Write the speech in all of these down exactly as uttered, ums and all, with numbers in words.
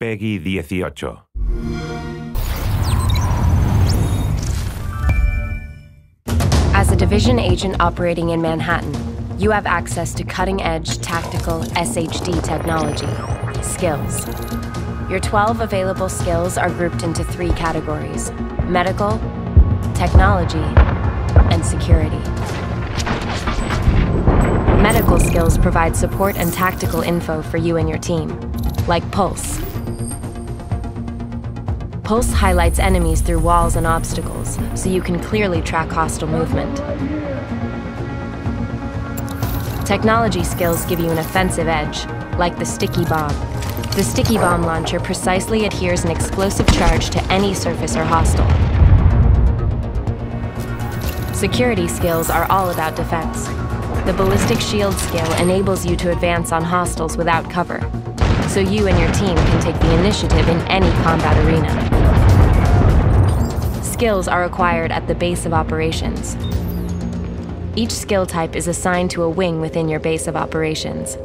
Peggy dieciocho. As a division agent operating in Manhattan, you have access to cutting-edge tactical S H D technology, skills. Your twelve available skills are grouped into three categories: medical, technology, and security. Medical skills provide support and tactical info for you and your team, like PULSE. PULSE highlights enemies through walls and obstacles, so you can clearly track hostile movement. Technology skills give you an offensive edge, like the sticky bomb. The sticky bomb launcher precisely adheres an explosive charge to any surface or hostile. Security skills are all about defense. The ballistic shield skill enables you to advance on hostiles without cover, so you and your team can take the initiative in any combat arena. Skills are acquired at the base of operations. Each skill type is assigned to a wing within your base of operations.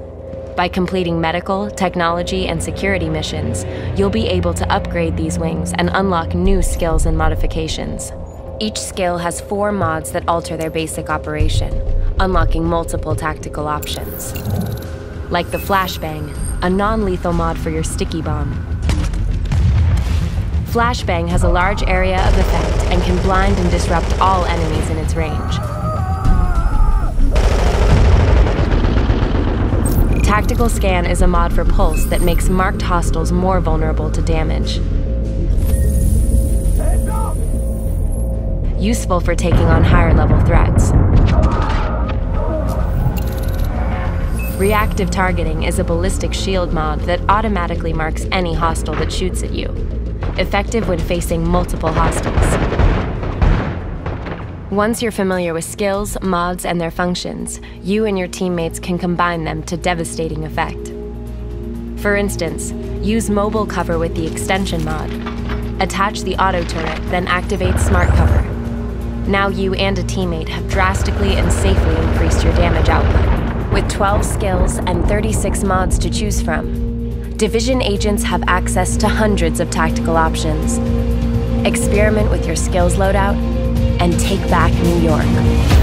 By completing medical, technology, and security missions, you'll be able to upgrade these wings and unlock new skills and modifications. Each skill has four mods that alter their basic operation, unlocking multiple tactical options. Like the flashbang, a non-lethal mod for your sticky bomb. Flashbang has a large area of effect and can blind and disrupt all enemies in its range. Tactical Scan is a mod for PULSE that makes marked hostiles more vulnerable to damage. Useful for taking on higher-level threats. Reactive Targeting is a ballistic shield mod that automatically marks any hostile that shoots at you. Effective when facing multiple hostiles. Once you're familiar with skills, mods, and their functions, you and your teammates can combine them to devastating effect. For instance, use Mobile Cover with the Extension mod. Attach the Auto Turret, then activate Smart Cover. Now you and a teammate have drastically and safely increased your damage output. With twelve skills and thirty-six mods to choose from, division agents have access to hundreds of tactical options. Experiment with your skills loadout and take back New York.